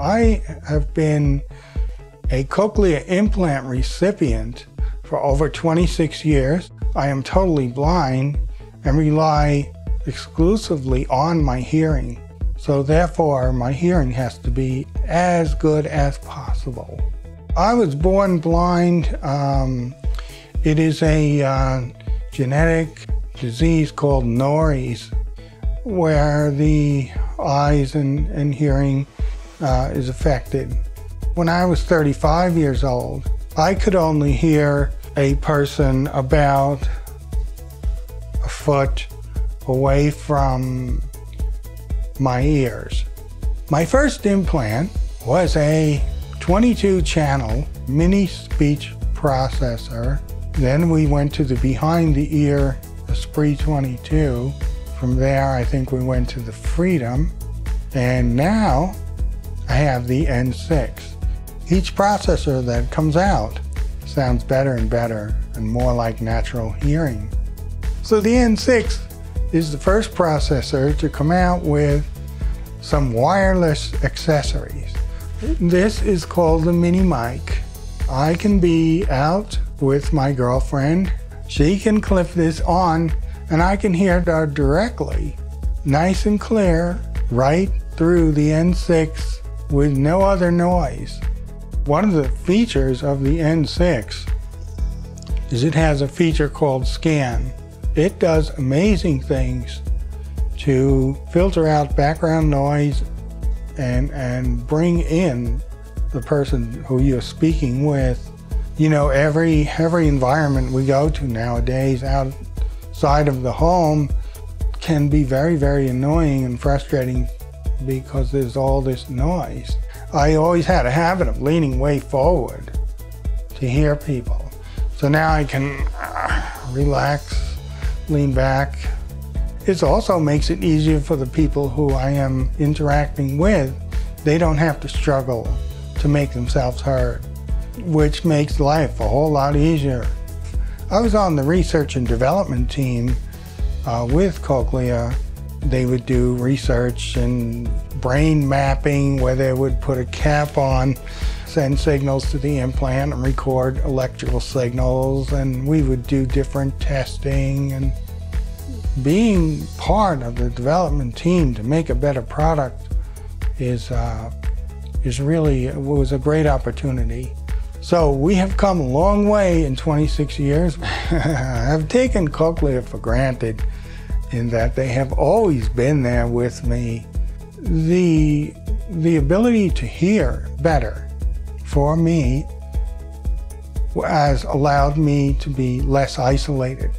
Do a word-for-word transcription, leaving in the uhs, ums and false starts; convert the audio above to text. I have been a cochlear implant recipient for over twenty-six years. I am totally blind and rely exclusively on my hearing. So therefore, my hearing has to be as good as possible. I was born blind. Um, it is a uh, genetic disease called Norrie's, where the eyes and, and hearing uh, is affected. When I was thirty-five years old, I could only hear a person about a foot away from my ears. My first implant was a twenty-two channel mini speech processor. Then we went to the behind the ear Esprit twenty-two. From there, I think we went to the Freedom. And now I have the N six. Each processor that comes out sounds better and better and more like natural hearing. So the N six is the first processor to come out with some wireless accessories. This is called the mini mic. I can be out with my girlfriend. She can clip this on and I can hear her directly, nice and clear, right through the N six with no other noise. One of the features of the N six is it has a feature called scan. It does amazing things to filter out background noise and, and bring in the person who you're speaking with. You know, every, every environment we go to nowadays outside of the home can be very, very annoying and frustrating because there's all this noise. I always had a habit of leaning way forward to hear people. So now I can relax, lean back. It also makes it easier for the people who I am interacting with. They don't have to struggle to make themselves heard, which makes life a whole lot easier. I was on the research and development team uh, with Cochlear. They would do research and brain mapping where they would put a cap on, send signals to the implant and record electrical signals, and we would do different testing. And being part of the development team to make a better product is, uh, is really was a great opportunity. So we have come a long way in twenty-six years. I've taken Cochlear for granted in that they have always been there with me. The, the ability to hear better for me has allowed me to be less isolated.